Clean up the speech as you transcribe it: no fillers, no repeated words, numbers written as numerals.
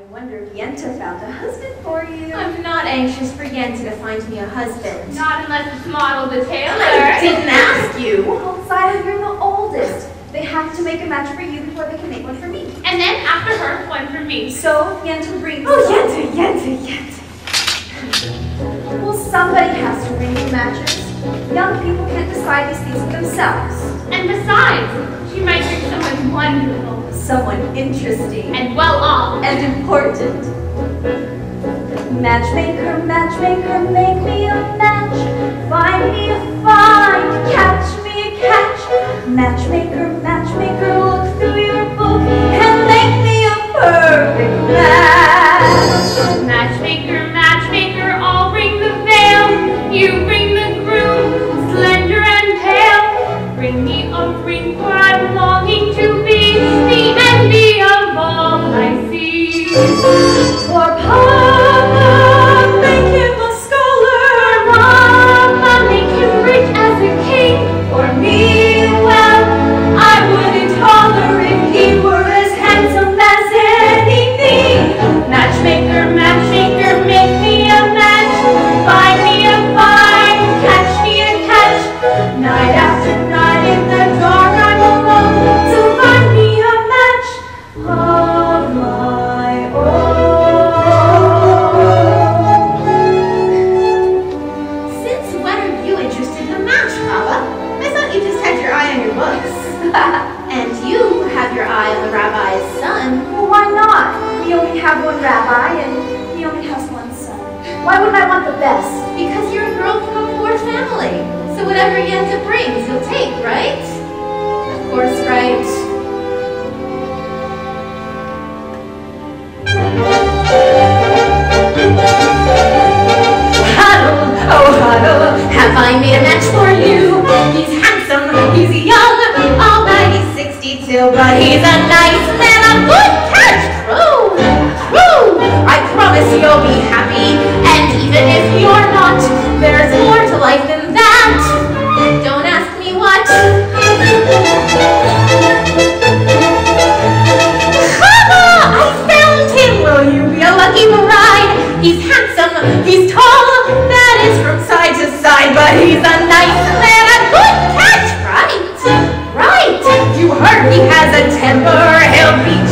I wonder if Yenta found a husband for you. I'm not anxious for Yenta to find me a husband. Not unless it's Model the tailor. I didn't ask you. Well, Zaidel, you're the oldest. They have to make a match for you before they can make one for me. And then after her, one for me. So Yenta brings. Oh, Yenta, Yenta, Yenta. Well, somebody has to bring the matches. Young people can't decide these things themselves. And besides, she might bring someone wonderful. Someone interesting. And well-off. And important. Matchmaker, matchmaker, make me a match. Find me a find, catch me a catch. Matchmaker, matchmaker, look through your book and make me a perfect match. Matchmaker, matchmaker, I'll bring the veil. You bring has a temper, he'll be